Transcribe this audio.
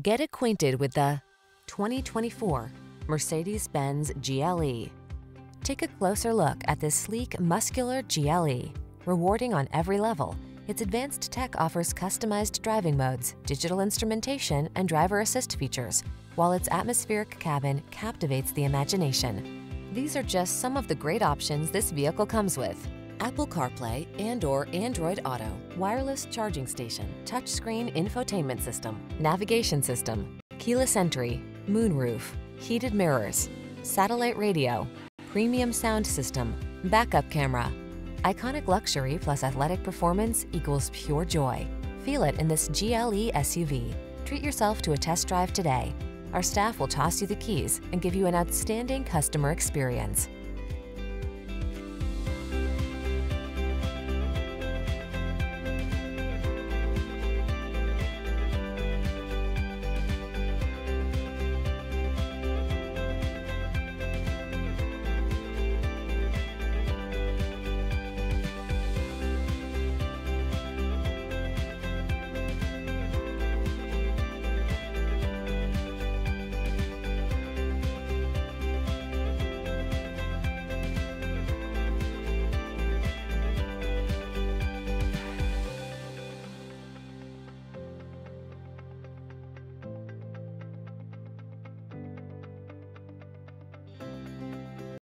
Get acquainted with the 2024 Mercedes-Benz GLE. Take a closer look at this sleek, muscular GLE. Rewarding on every level, its advanced tech offers customized driving modes, digital instrumentation, and driver assist features, while its atmospheric cabin captivates the imagination. These are just some of the great options this vehicle comes with: Apple CarPlay and/or Android Auto, wireless charging station, touchscreen infotainment system, navigation system, keyless entry, moonroof, heated mirrors, satellite radio, premium sound system, backup camera. Iconic luxury plus athletic performance equals pure joy. Feel it in this GLE SUV. Treat yourself to a test drive today. Our staff will toss you the keys and give you an outstanding customer experience.